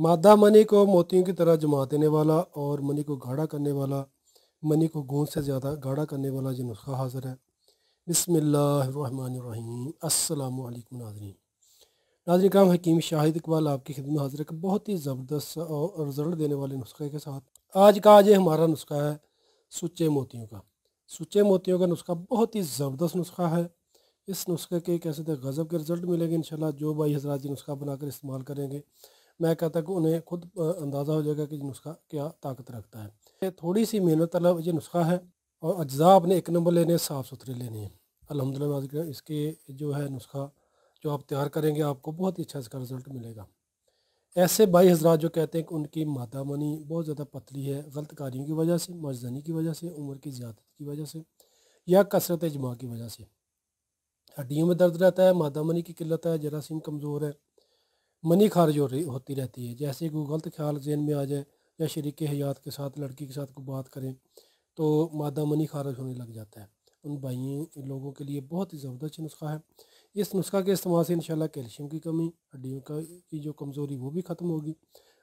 मादा मनी को मोतियों की तरह जमा देने वाला और मनी को गाढ़ा करने वाला, मनी को गोंद से ज़्यादा गाढ़ा करने वाला ये नुस्खा हाज़िर है। बिस्मिल्लाहिर्रहमानिर्रहीम। अस्सलाम वालेकुम नाज़रीन। नाज़रीन काम हकीम शाहिद इकबाल आपकी खिदमत हाज़िर है बहुत ही ज़बरदस्त और रिजल्ट देने वाले नुस्खे के साथ। आज का आज हमारा नुस्खा है सूचे मोतियों का। सूचे मोतियों का नुस्खा बहुत ही ज़बरदस्त नुस्खा है। इस नुस्खे के कैसे थे गज़ब के रिज़ल्ट मिलेंगे इंशाल्लाह। जो भाई हज़रात ये नुस्खा बनाकर इस्तेमाल करेंगे मैं कहता कि उन्हें खुद अंदाज़ा हो जाएगा कि नुस्खा क्या ताकत रखता है। ये थोड़ी सी मेहनत तलब ये नुस्खा है और अज्जा आपने एक नंबर लेने, साफ़ सुथरे लेने हैं। अल्हम्दुलिल्लाह इसके जो है नुस्खा जो आप तैयार करेंगे आपको बहुत ही अच्छा इसका रिज़ल्ट मिलेगा। ऐसे भाई हजरात जो कहते हैं कि उनकी मादा मनी बहुत ज़्यादा पतली है, गलत कारियों की वजह से, मर्जनी की वजह से, उम्र की ज़्यादत की वजह से या कसरत इजमा की वजह से, हड्डियों में दर्द रहता है, मादा मनी की किल्लत है, जरासीम कमज़ोर है, मनी खारिज होती रहती है। जैसे कोई गलत ख्याल जहन में आ जाए या शरीक हयात के साथ लड़की के साथ कोई बात करें तो मादा मनी खारिज होने लग जाता है। उन भाई लोगों के लिए बहुत ही ज़बरदस्त नुस्खा है। इस नुस्खा के इस्तेमाल से इंशाल्लाह कैल्शियम की कमी, हड्डियों की जो कमज़ोरी वो भी ख़त्म होगी,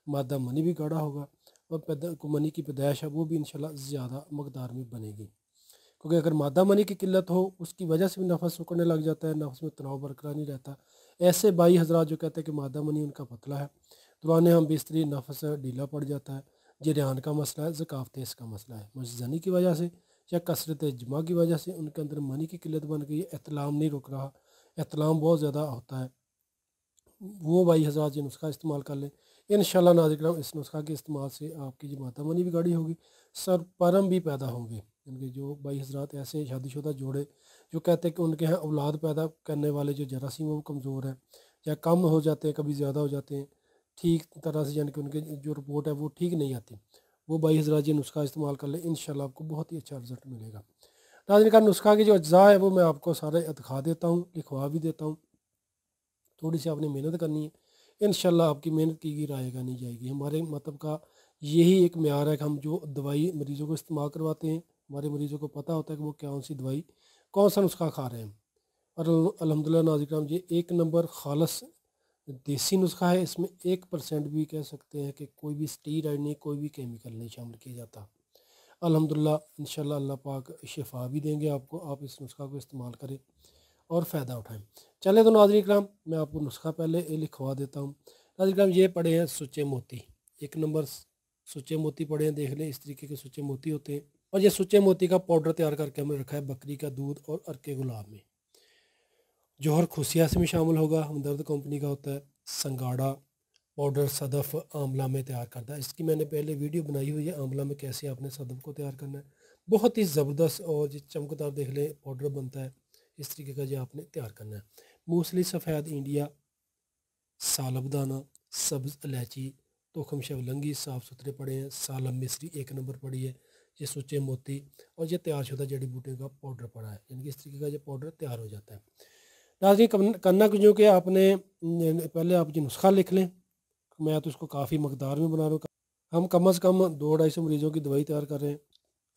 मादा मनी भी गाढ़ा होगा और मनी की पैदाइश है वो भी इंशाल्लाह ज़्यादा मकदार में बनेगी। क्योंकि अगर मादा मनी की किल्लत हो उसकी वजह से भी नफस सुकड़ने लग जाता है, नफस में तनाव बरकरार नहीं रहता। ऐसे भाई हजरात जो कहते हैं कि मादा मनी उनका पतला है, दौरान हम बिस्तरी नफस ढीला पड़ जाता है, जिरहान का मसला है, ज़काफ़त इसका मसला है, मर्जनी की वजह से या कसरत जमा की वजह से उनके अंदर मनी की किल्लत बन गई, एहतलाम नहीं रुक रहा, एहतलाम बहुत ज़्यादा होता है, वो भाई हजरात ये नुस्खा इस्तेमाल कर लें इंशाल्लाह। नाज़रीन इस नुस्खा के इस्तेमाल से आपकी जो माता मनी भी गाढ़ी होगी, सर परम भी पैदा होंगे। इनके जो भाई हजरात ऐसे शादीशुदा जोड़े जो कहते हैं कि उनके यहाँ औलाद पैदा करने वाले जो जरासीम वो कमज़ोर है या कम हो जाते हैं, कभी ज़्यादा हो जाते हैं, ठीक तरह से यानी कि उनके जो रिपोर्ट है वो ठीक नहीं आती, वो भाई हजरात ये नुस्खा इस्तेमाल कर लें इंशाल्लाह आपको बहुत ही अच्छा रिजल्ट मिलेगा। नाज़रीन का नुस्खा के जो अज्जा है वो मैं आपको सारे दिखा देता हूँ, लिखवा भी देता हूँ। थोड़ी सी आपने मेहनत करनी है इंशाल्लाह, आपकी मेहनत की गई रायगा नहीं जाएगी। हमारे मतलब का यही एक म्यार है कि हम जो दवाई मरीज़ों को इस्तेमाल करवाते हैं, हमारे मरीज़ों को पता होता है कि वो कौन सी दवाई कौन सा नुस्खा खा रहे हैं। और अल्हम्दुलिल्लाह नाज़रीन ये एक नंबर खालस देसी नुस्खा है। इसमें 1% भी कह सकते हैं कि कोई भी स्टीराइड नहीं, कोई भी केमिकल नहीं शामिल किया जाता। अल्हम्दुलिल्लाह इंशाल्लाह अल्लाह पाक शिफा भी देंगे आपको। आप इस नुस्खा को इस्तेमाल करें और फ़ायदा उठाएँ। चले तो नाज़रीन इकराम मैं आपको नुस्खा पहले लिखवा देता हूँ। नाज़रीन इकराम ये पड़े हैं सूचे मोती, एक नंबर सूचे मोती पड़े हैं, देख लें इस तरीके के सूचे मोती होते हैं। और ये सूचे मोती का पाउडर तैयार करके हमने रखा है बकरी का दूध और अरके गुलाब में। जोहर खुशिया से में शामिल होगा, हमदर्द कंपनी का होता है, संगाड़ा पाउडर सदफ़ आंवला में तैयार करता है। इसकी मैंने पहले वीडियो बनाई हुई है आंवला में कैसे आपने सदफ़ को तैयार करना है। बहुत ही ज़बरदस्त और जो चमकदार देख लें पाउडर बनता है, इस तरीके का जो आपने तैयार करना है। मूसली, सफ़ेद इंडिया, सालब दाना, सब्ज़ इलायची, तोखम शवलंगी साफ़ सुथरे पड़े हैं, सालम मिस्री एक नंबर पड़ी है, ये सूचे मोती और ये तैयार शुदा जड़ी बूटियों का पाउडर पड़ा है। यानी कि इस तरीके का ये पाउडर तैयार हो जाता है। नाज़रीन करना जो कि आपने पहले आप जो नुस्खा लिख लें, मैं तो इसको काफ़ी मकदार में बना रहा हूँ, हम कम से कम 200-250 मरीज़ों की दवाई तैयार कर रहे हैं।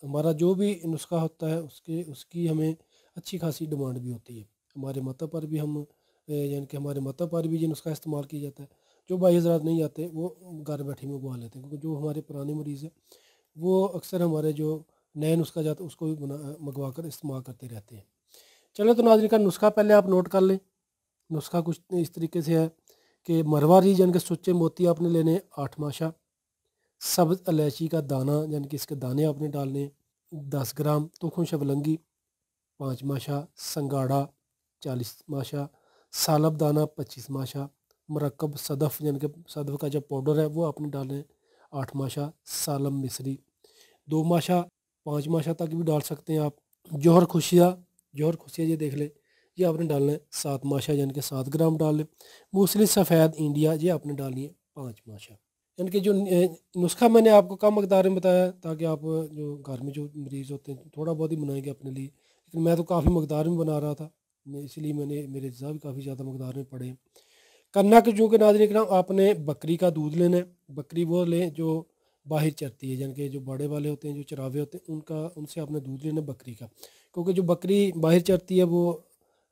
हमारा जो भी नुस्खा होता है उसकी हमें अच्छी खासी डिमांड भी होती है। हमारे मत पर भी हम यानी कि हमारे मत पर भी ये नुस्खा इस्तेमाल किया जाता है। जो भाई हजरात नहीं आते वो घर बैठे में उगवा लेते हैं, क्योंकि जो हमारे पुराने मरीज़ हैं वो अक्सर हमारे जो नए नुस्खा जाता उसको भी मंगवा कर इस्तेमाल करते रहते हैं। चलो तो नाज़रीन का नुस्खा पहले आप नोट कर लें। नुस्खा कुछ इस तरीके से है कि मरवारीद यानी कि सूचे मोती आपने लेने 8 माशा, सब्ज़ इलायची का दाना यानी कि इसके दाने आपने डालने 10 ग्राम, तोखम शवलंगी 5 माशा, संगाड़ा 40 माशा, सालब दाना 25 माशा, मरकब सदफ़ यानी कि सदफ़ का जो पाउडर है वो आपने डालें 8 माशा, सालम मिस्री 2 माशा, 5 माशा तक भी डाल सकते हैं आप। जोहर खुशिया ये देख लें, ये आपने डालना है 7 माशा यानी कि 7 ग्राम डाल लें। मूसली, सफ़ेद इंडिया ये आपने डालनी है 5 माशा। यानी कि जो नुस्खा मैंने आपको कम मकदार में बताया ताकि आप जो घर में जो मरीज़ होते हैं थोड़ा बहुत ही बनाएंगे अपने लिए, लेकिन मैं तो काफ़ी मकदार में बना रहा था, इसलिए मैंने मेरे अज़ा भी काफ़ी ज़्यादा मकदार में पड़े हैं। करना कि जो कि नाज़रीन इकराम आपने बकरी का दूध लेना है। बकरी वो लें जो बाहर चरती है, यानी कि जो बड़े वाले होते हैं, जो चरावे होते हैं, उनसे आपने दूध लेना है बकरी का। क्योंकि जो बकरी बाहर चरती है वो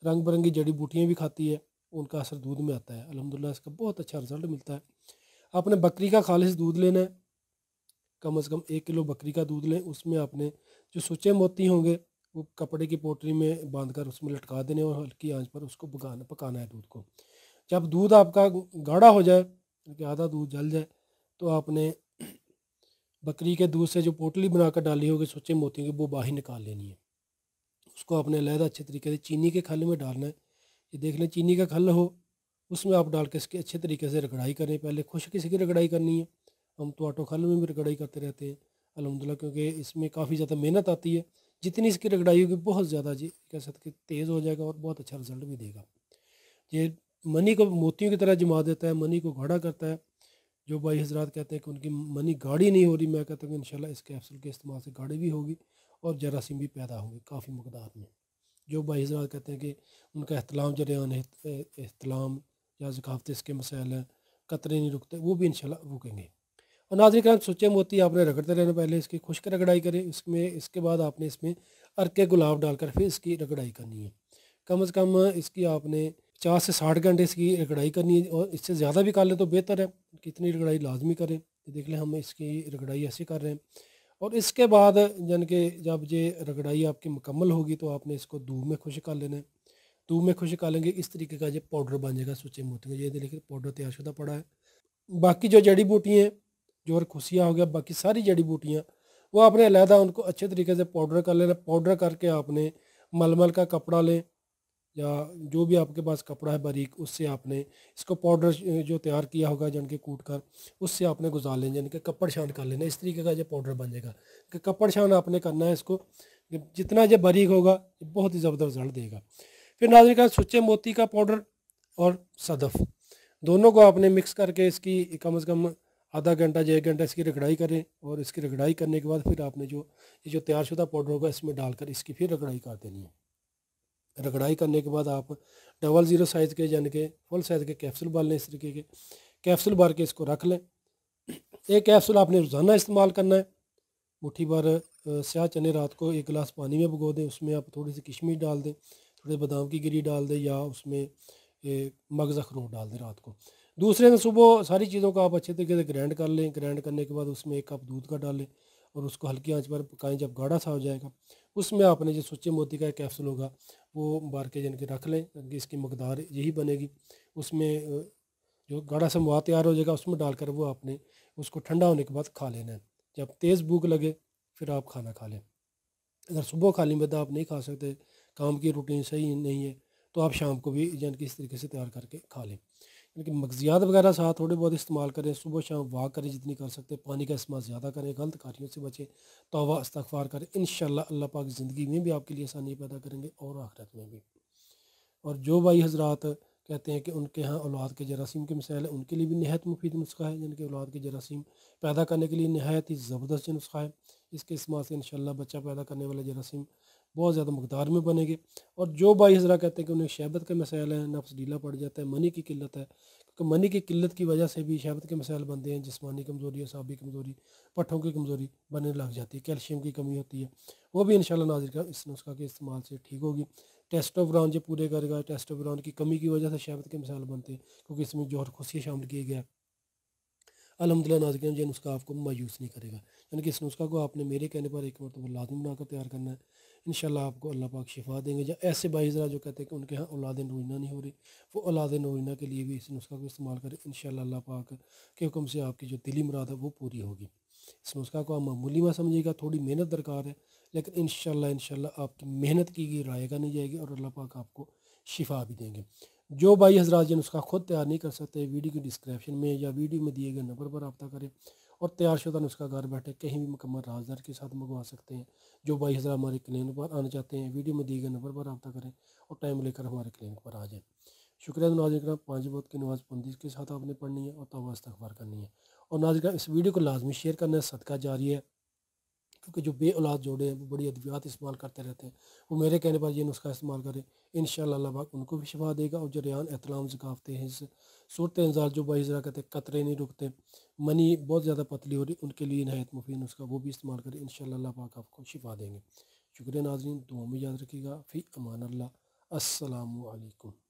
रंग बिरंगी जड़ी बूटियाँ भी खाती है, उनका असर दूध में आता है। अल्हम्दुलिल्लाह इसका बहुत अच्छा रिज़ल्ट मिलता है। आपने बकरी का खालिस दूध लेना है, कम से कम 1 किलो बकरी का दूध लें। उसमें आपने जो सूखे मोती होंगे वो कपड़े की पोटली में बांधकर उसमें लटका देने और हल्की आंच पर उसको पकाना है दूध को। जब दूध आपका गाढ़ा हो जाए, क्योंकि आधा दूध जल जाए, तो आपने बकरी के दूध से जो पोटली बनाकर डाली होगी सूखे मोती की वो बाहर निकाल लेनी है। उसको आपने अलहदा अच्छे तरीके से चीनी के खल में डालना है। ये देख लें चीनी का खल हो, उसमें आप डाल के इसकी अच्छे तरीके से रगड़ाई करें। पहले खुश्क इसकी रगड़ाई करनी है, हम तो आटो खल में भी रगड़ाई करते रहते हैं अलहमदिल्ला, क्योंकि इसमें काफ़ी ज़्यादा मेहनत आती है। जितनी इसकी रगड़ाई होगी बहुत ज़्यादा जी कह सकते तेज़ हो जाएगा और बहुत अच्छा रिजल्ट भी देगा। ये मनी को मोतियों की तरह जमा देता है, मनी को गाढ़ा करता है। जो भाई हजरात कहते हैं कि उनकी मनी गाढ़ी नहीं हो रही, मैं कहता हूँ कि इंशाल्लाह इस कैप्सूल के इस्तेमाल से गाढ़ी भी होगी और जरासीम भी पैदा होंगे काफ़ी मकदार में। जो भाई हजरात कहते हैं कि उनका अहतलाम जरियान अहतलाम या ज़काफ़त इसके मसाइल हैं, कतरे नहीं रुकते, वो भी इंशाल्लाह रुकेंगे। और नाज़रीन किराम, सूखे मोती आपने रगड़ते रहना, पहले इसकी खुश्क रगड़ाई करें। इसमें इसके बाद आपने इसमें अरके गुलाब डालकर फिर इसकी रगड़ाई करनी है। कम से कम इसकी आपने 50 से 60 घंटे इसकी रगड़ाई करनी है, और इससे ज़्यादा भी कर लें तो बेहतर है। कितनी रगड़ाई लाजमी करें, देख लें हम इसकी रगड़ाई ऐसे कर रहे हैं। और इसके बाद यानी कि जब ये रगड़ाई आपकी मुकम्मल होगी तो आपने इसको दूध में खुश्क कर लेना है। दूध में खुश्क करेंगे, इस तरीके का ये पाउडर बन जाएगा सूखे मोती का। ये देखिए पाउडर तैयारशुदा पड़ा है। बाकी जो जड़ी बूटियाँ जो और खुशियाँ हो गया, बाकी सारी जड़ी बूटियाँ वो आपने अलहदा उनको अच्छे तरीके से पाउडर कर लेना। पाउडर करके आपने मलमल का कपड़ा लें या जो भी आपके पास कपड़ा है बारीक, उससे आपने इसको पाउडर जो तैयार किया होगा जन के कूट कर उससे आपने गुजार लें, यानी कि कपड़ छान कर लेना। इस तरीके का ये पाउडर बन जाएगा कि कपड़ छान आपने करना है। इसको जितना ये बारीक होगा बहुत ही ज़बरदस्त रिजल्ट देगा। फिर नाज़रीन का सूखे मोती का पाउडर और सदफ दोनों को आपने मिक्स करके इसकी कम से कम आधा घंटा या 1 घंटा इसकी रगड़ाई करें। और इसकी रगड़ाई करने के बाद फिर आपने जो तैयारशुदा पाउडर होगा इसमें डालकर इसकी फिर रगड़ाई कर देनी है। रगड़ाई करने के बाद आप 00 साइज़ के यानी के फुल साइज़ के कैप्सूल भर लें। इस तरीके के कैप्सूल भर के इसको रख लें। एक कैप्सूल आपने रोज़ाना इस्तेमाल करना है। मुट्ठी भर स्याह चने रात को 1 गिलास पानी में भिगो दें, उसमें आप थोड़ी सी किशमिश डाल दें, थोड़े बादाम की गिरी डाल दें या उसमें मगज़ अखरोट डाल दें रात को। दूसरे दिन सुबह सारी चीज़ों को आप अच्छे तरीके से ग्राइंड कर लें। ग्राइंड करने के बाद उसमें 1 कप दूध का डालें और उसको हल्की आंच पर पकाएं। जब गाढ़ा सा हो जाएगा उसमें आपने जो सूखे मोती का कैप्सूल होगा वो भर के जन के रख लें, ताकि इसकी मकदार यही बनेगी। उसमें जो गाढ़ा सा मवा तैयार हो जाएगा उसमें डालकर वो आपने उसको ठंडा होने के बाद खा लेना है। जब तेज़ भूख लगे फिर आप खाना खा लें। अगर सुबह खाली में आप नहीं खा सकते, काम की रूटीन सही नहीं है, तो आप शाम को भी जन की इस तरीके से तैयार करके खा लें। यानी कि मगजियात वगैरह साथ थोड़े बहुत इस्तेमाल करें। सुबह शाम वाक करें जितनी कर सकते, पानी का इस्तेमाल ज़्यादा करें, गलत कारियों से बचें, तौबा इस्तगफार करें। इंशाल्लाह अल्लाह पाक ज़िंदगी में भी आपके लिए आसानी पैदा करेंगे और आखिरत में भी। और जो भाई हजरात कहते हैं कि उनके यहाँ औलाद के जरासीम के मसाइल, उनके लिए भी नहायत मुफीद नुस्खा है। जिनके औलाद के जरासीम पैदा करने के लिए नहायत ही ज़बरदस्त नुस्खा है। इसके इस्तेमाल से इंशाल्लाह बच्चा पैदा करने वाले जरासीम बहुत ज़्यादा मकदार में बनेंगे। और जो भाई हजरा कहते हैं कि उन्हें शहबत के मसाइल हैं, नफ्स ढीला पड़ जाता है, मनी की किल्लत है, क्योंकि मनी की किल्लत की वजह से भी शहबत के मसाइल बनते हैं। जिस्मानी कमज़ोरी, असाबी कमज़ोरी, पट्ठों की कमज़ोरी बनने लग जाती है, कैल्शियम की कमी होती है, वो भी इंशाल्लाह नाज़रीन इस नुस्खा के इस्तेमाल से ठीक होगी। टेस्टोस्टेरोन जो पूरे करेगा। टेस्टोस्टेरोन की कमी की वजह से शहबत के मसाइल बनते हैं, क्योंकि इसमें जोहर खुशियाँ शामिल किए गए। अलहमदिल्ला नाज़रीन ये नुस्खा आपको मायूस नहीं करेगा। यानी कि इस नुस्खा को आपने मेरे कहने पर एक मरतबा लाज़मी बनाकर तैयार करना है। इंशाल्लाह आपको अल्लाह पाक शिफा देंगे। या ऐसे भाई ज़रा जो कहते हैं कि उनके यहाँ औलाद नोइना नहीं हो रही, वो औलाद नोइना के लिए भी इस नुस्खा को इस्तेमाल करें। इंशाल्लाह अल्लाह पाक के हुक्म से आपकी जो दिली मुराद है वो पूरी होगी। इस नुस्खा को आप मामूली में समझिएगा, थोड़ी मेहनत दरकार है, लेकिन इंशाल्लाह आपकी मेहनत की गई रायगा नहीं जाएगी और अल्लाह पाक आपको शिफा भी देंगे। जो भाई हजरात ये नुस्खा खुद तैयार नहीं कर सकते, वीडियो के डिस्क्रिप्शन में या वीडियो में दिए गए नंबर पर रब्ता करें और तैयारशुदा नुस्खा घर बैठे कहीं भी मुकम्मल राजदार के साथ मंगवा सकते हैं। जो भाई हज़रा हमारे क्लिनिक पर आना चाहते हैं, वीडियो में दिए गए नंबर पर रब्ता करें और टाइम लेकर हमारे क्लिनिक पर आ जाएँ। शुक्रिया। नाज़रीन, 5 वक्त की नमाज़ बंदिश के साथ आपने पढ़नी है और तौबा इस्तग़फ़ार करनी है। और नाज़रीन, इस वीडियो को लाजमी शेयर करना है, सदका जारी है, क्योंकि जो बे औलाद जोड़े हैं वो बड़ी अद्वियात इस्तेमाल करते रहते हैं। वो मेरे कहने पर यह नुस्खा इस्तेमाल करें, इंशाल्लाह अल्लाह पाक उनको भी शिफा देगा। और जरियान एहतलाम ज़काफ़ते हैं सूरत इंजार जो भाई ज़रा कहते हैं कतरे नहीं रुकते, मनी बहुत ज़्यादा पतली हो रही, उनके लिए नहायत मुफीद नुस्खा वो भी इस्तेमाल करें। इंशाल्लाह अल्लाह पाक आपको शिफा देंगे। शुक्रिया नाज़रीन, दुआ में याद रखिएगा। फ़ी अमान अल्लाह, अस्सलामु अलैकुम।